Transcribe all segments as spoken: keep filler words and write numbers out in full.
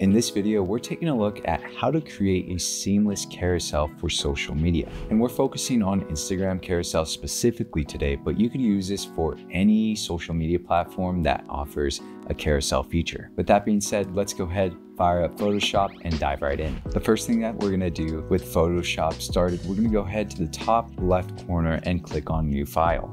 In this video, we're taking a look at how to create a seamless carousel for social media. And we're focusing on Instagram carousel specifically today, but you could use this for any social media platform that offers a carousel feature. With that being said, let's go ahead, fire up Photoshop and dive right in. The first thing that we're gonna do with Photoshop started, we're gonna go ahead to the top left corner and click on New File.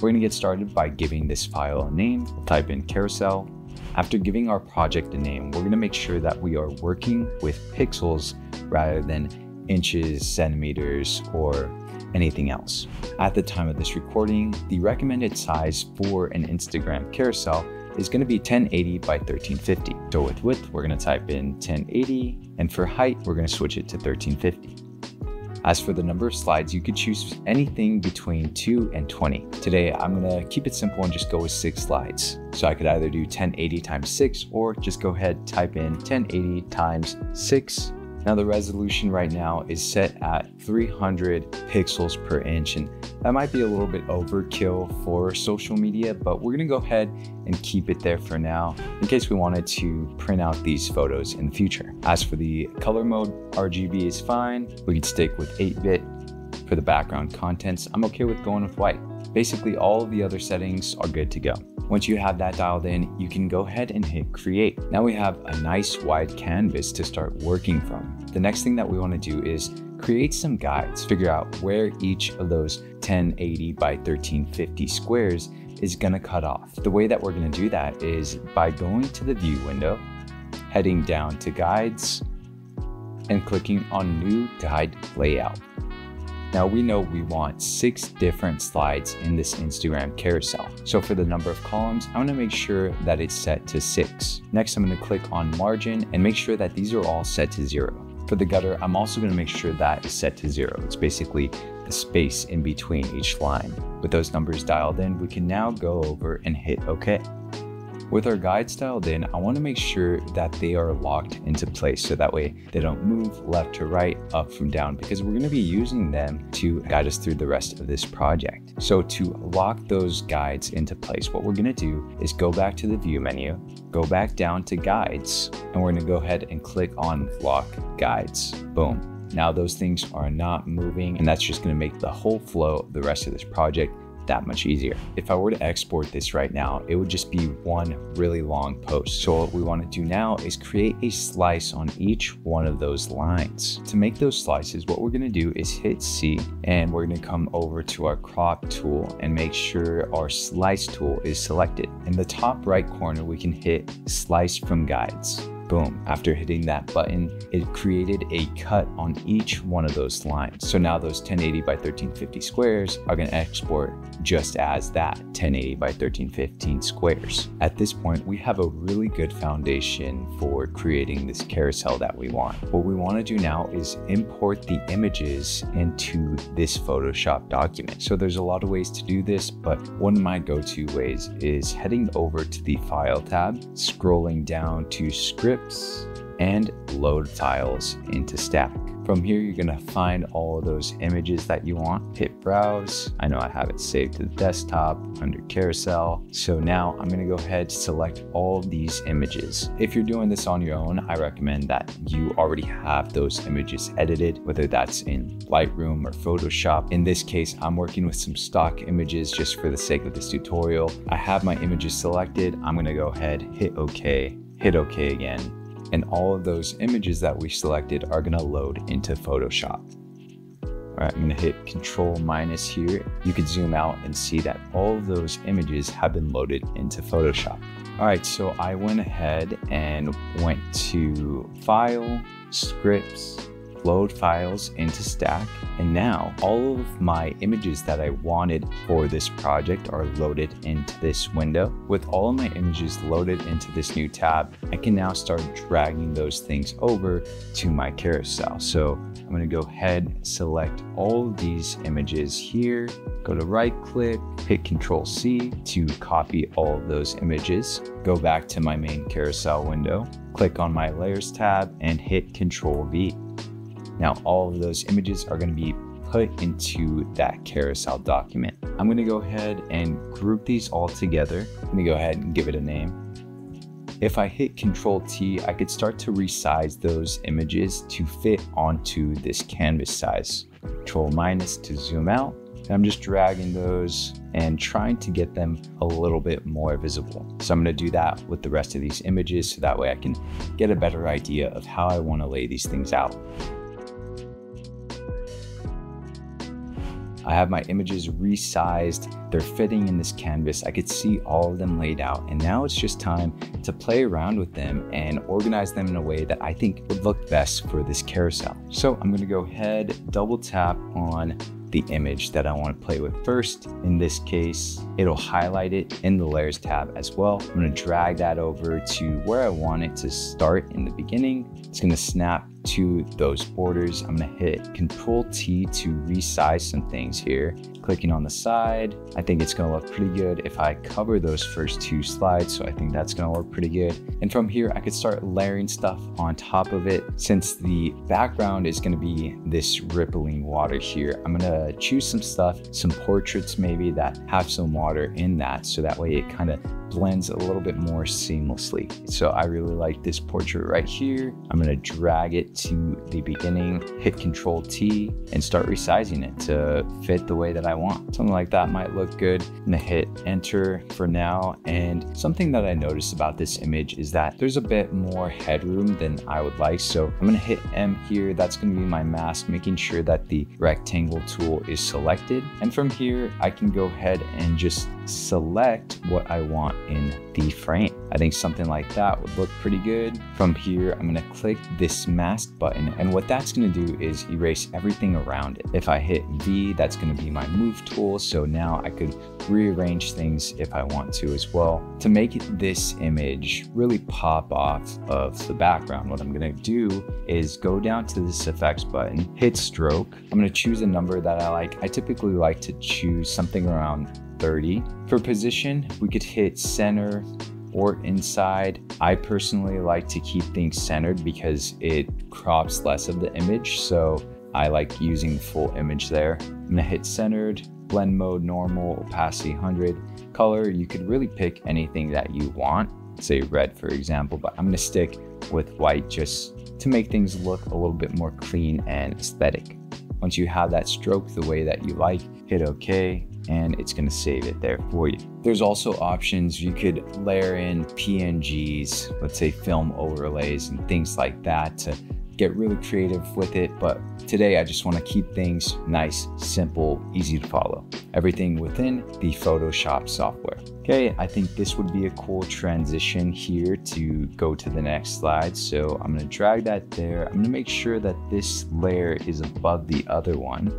We're gonna get started by giving this file a name. We'll type in carousel. After giving our project a name, we're gonna make sure that we are working with pixels rather than inches, centimeters, or anything else. At the time of this recording, the recommended size for an Instagram carousel is gonna be ten eighty by thirteen fifty. So with width, we're gonna type in ten eighty, and for height, we're gonna switch it to thirteen fifty. As for the number of slides, you could choose anything between two and twenty. Today, I'm gonna keep it simple and just go with six slides. So I could either do ten eighty times six, or just go ahead, type in ten eighty times six. Now the resolution right now is set at three hundred pixels per inch, and that might be a little bit overkill for social media, but we're gonna go ahead and keep it there for now in case we wanted to print out these photos in the future. As for the color mode, R G B is fine. We can stick with eight bit. For the background contents, I'm okay with going with white. Basically, all of the other settings are good to go. Once you have that dialed in, you can go ahead and hit create. Now we have a nice wide canvas to start working from. The next thing that we want to do is create some guides, figure out where each of those ten eighty by thirteen fifty squares is going to cut off. The way that we're going to do that is by going to the view window, heading down to guides, and clicking on new guide layout. Now we know we want six different slides in this Instagram carousel. So for the number of columns, I'm gonna make sure that it's set to six. Next, I'm gonna click on margin and make sure that these are all set to zero. For the gutter, I'm also gonna make sure that is set to zero. It's basically the space in between each line. With those numbers dialed in, we can now go over and hit okay. With our guides dialed in, I wanna make sure that they are locked into place so that way they don't move left to right, up from down, because we're gonna be using them to guide us through the rest of this project. So to lock those guides into place, what we're gonna do is go back to the view menu, go back down to guides, and we're gonna go ahead and click on lock guides, boom. Now those things are not moving, and that's just gonna make the whole flow of the rest of this project that much easier. If I were to export this right now, it would just be one really long post. So what we want to do now is create a slice on each one of those lines. To make those slices, what we're going to do is hit C, and we're going to come over to our crop tool and make sure our slice tool is selected. In the top right corner, we can hit slice from guides. Boom. After hitting that button, it created a cut on each one of those lines. So now those ten eighty by thirteen fifty squares are going to export just as that, ten eighty by thirteen fifteen squares. At this point, we have a really good foundation for creating this carousel that we want. What we want to do now is import the images into this Photoshop document. So there's a lot of ways to do this, but one of my go-to ways is heading over to the File tab, scrolling down to Script, and load files into static. From here, you're gonna find all of those images that you want. Hit browse. I know I have it saved to the desktop under carousel. So now I'm gonna go ahead and select all of these images. If you're doing this on your own, I recommend that you already have those images edited, whether that's in Lightroom or Photoshop. In this case, I'm working with some stock images just for the sake of this tutorial. I have my images selected. I'm gonna go ahead, hit okay, hit OK again, and all of those images that we selected are gonna load into Photoshop. All right, I'm gonna hit Control minus here. You can zoom out and see that all of those images have been loaded into Photoshop. All right, so I went ahead and went to File, Scripts, load files into stack, and now all of my images that I wanted for this project are loaded into this window. With all of my images loaded into this new tab, I can now start dragging those things over to my carousel. So I'm going to go ahead, select all of these images here, go to right click, hit Control C to copy all of those images, go back to my main carousel window, click on my layers tab, and hit Control V. Now all of those images are going to be put into that carousel document. I'm going to go ahead and group these all together. I'm going to go ahead and give it a name. If I hit control T, I could start to resize those images to fit onto this canvas size. control minus to zoom out. And I'm just dragging those and trying to get them a little bit more visible. So I'm gonna do that with the rest of these images so that way I can get a better idea of how I wanna lay these things out. I have my images resized, they're fitting in this canvas. I could see all of them laid out, and now it's just time to play around with them and organize them in a way that I think would look best for this carousel. So I'm gonna go ahead, double tap on the image that I want to play with first. In this case, it'll highlight it in the layers tab as well. I'm going to drag that over to where I want it to start in the beginning. It's going to snap to those borders. I'm going to hit control T to resize some things here. Clicking on the side, I think it's going to look pretty good if I cover those first two slides. So I think that's going to look pretty good. And from here, I could start layering stuff on top of it. Since the background is going to be this rippling water here, I'm going to Uh, choose some stuff, some portraits maybe that have some water in that, so that way it kind of blends a little bit more seamlessly. So I really like this portrait right here. I'm gonna drag it to the beginning, hit control T, and start resizing it to fit the way that I want. Something like that might look good. I'm gonna hit enter for now. And something that I noticed about this image is that there's a bit more headroom than I would like. So I'm gonna hit M here. That's gonna be my mask, making sure that the rectangle tool is selected. And from here, I can go ahead and just select what I want in the frame. I think something like that would look pretty good. From here, I'm gonna click this mask button, and what that's gonna do is erase everything around it. If I hit V, that's gonna be my move tool. So now I could rearrange things if I want to as well. To make this image really pop off of the background, what I'm gonna do is go down to this effects button, hit stroke. I'm gonna choose a number that I like. I typically like to choose something around thirty. For position, we could hit center or inside. I personally like to keep things centered because it crops less of the image, so I like using the full image there. I'm gonna hit centered, blend mode, normal, opacity one hundred. Color, you could really pick anything that you want, say red for example, but I'm gonna stick with white just to make things look a little bit more clean and aesthetic. Once you have that stroke the way that you like, hit OK, and it's gonna save it there for you. There's also options. You could layer in P N Gs, let's say film overlays and things like that to get really creative with it. But today I just wanna keep things nice, simple, easy to follow. Everything within the Photoshop software. Okay, I think this would be a cool transition here to go to the next slide. So I'm gonna drag that there. I'm gonna make sure that this layer is above the other one.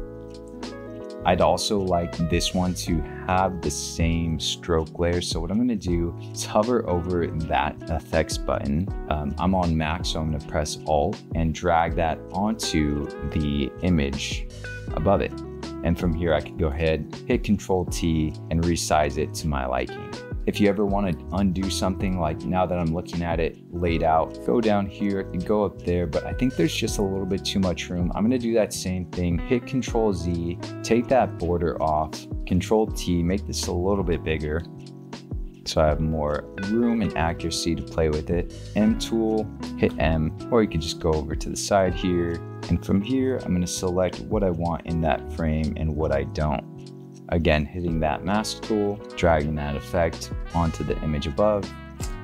I'd also like this one to have the same stroke layer. So what I'm gonna do is hover over that effects button. Um, I'm on Mac, so I'm gonna press Alt and drag that onto the image above it. And from here, I could go ahead, hit control T and resize it to my liking. If you ever want to undo something, like now that I'm looking at it laid out, go down here and go up there, but I think there's just a little bit too much room. I'm going to do that same thing, hit control Z, take that border off, control T, make this a little bit bigger so I have more room and accuracy to play with it. M tool, hit M, or you could just go over to the side here. And from here, I'm going to select what I want in that frame and what I don't. Again, hitting that mask tool, dragging that effect onto the image above,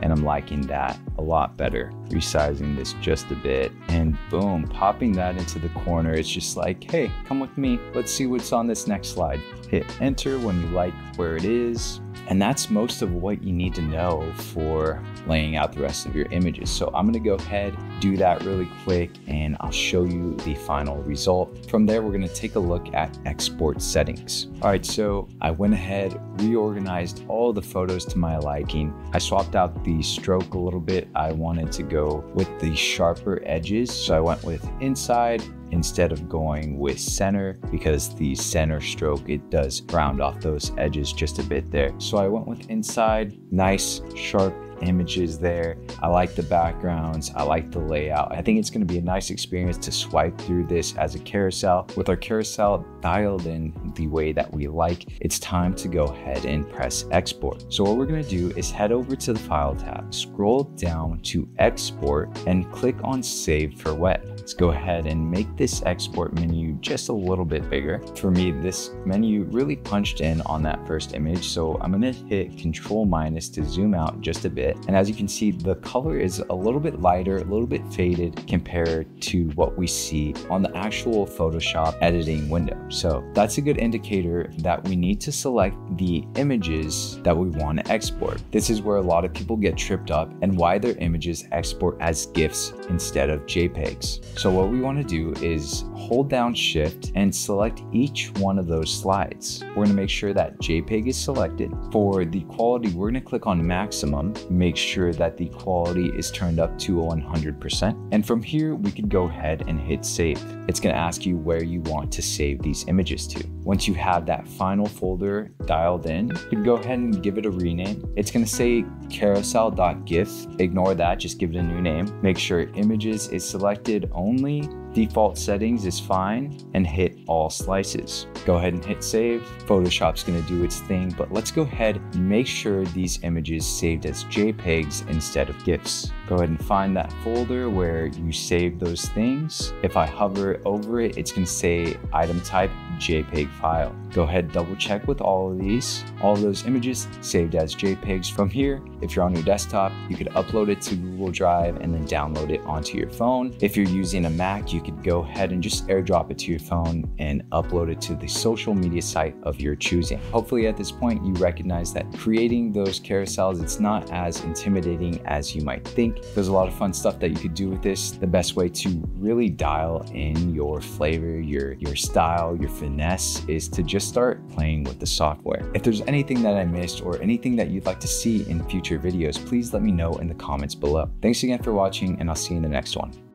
and I'm liking that a lot better. Resizing this just a bit, and boom, popping that into the corner. It's just like, hey, come with me. Let's see what's on this next slide. Hit enter when you like where it is. And that's most of what you need to know for laying out the rest of your images. So I'm gonna go ahead, do that really quick, and I'll show you the final result. From there, we're gonna take a look at export settings. All right, so I went ahead, reorganized all the photos to my liking. I swapped out the stroke a little bit. I wanted to go with the sharper edges, so I went with inside, instead of going with center, because the center stroke, it does round off those edges just a bit there. So I went with inside, nice, sharp images there. I like the backgrounds. I like the layout. I think it's going to be a nice experience to swipe through this as a carousel. With our carousel dialed in the way that we like, it's time to go ahead and press export. So what we're going to do is head over to the file tab, scroll down to export, and click on save for web. Let's go ahead and make this export menu just a little bit bigger. For me, this menu really punched in on that first image, so I'm going to hit control minus to zoom out just a bit. And as you can see, the color is a little bit lighter, a little bit faded compared to what we see on the actual Photoshop editing window. So that's a good indicator that we need to select the images that we want to export. This is where a lot of people get tripped up and why their images export as GIFs instead of JPEGs. So what we want to do is hold down shift and select each one of those slides. We're going to make sure that JPEG is selected. For the quality, we're going to click on maximum, make sure that the quality is turned up to one hundred percent. And from here, we could go ahead and hit save. It's going to ask you where you want to save these images to. Once you have that final folder dialed in, you can go ahead and give it a rename. It's going to say carousel.gif. Ignore that, just give it a new name. Make sure images is selected only. Default settings is fine, and hit all slices. Go ahead and hit save. Photoshop's gonna do its thing, but let's go ahead and make sure these images saved as JPEGs instead of GIFs. Go ahead and find that folder where you save those things. If I hover over it, it's gonna say item type JPEG file. Go ahead, double check with all of these. All of those images saved as JPEGs. From here, if you're on your desktop, you could upload it to Google Drive and then download it onto your phone. If you're using a Mac, you You could go ahead and just airdrop it to your phone and upload it to the social media site of your choosing. Hopefully at this point you recognize that creating those carousels, it's not as intimidating as you might think. There's a lot of fun stuff that you could do with this. The best way to really dial in your flavor, your your style, your finesse is to just start playing with the software. If there's anything that I missed or anything that you'd like to see in future videos, please let me know in the comments below. Thanks again for watching, and I'll see you in the next one.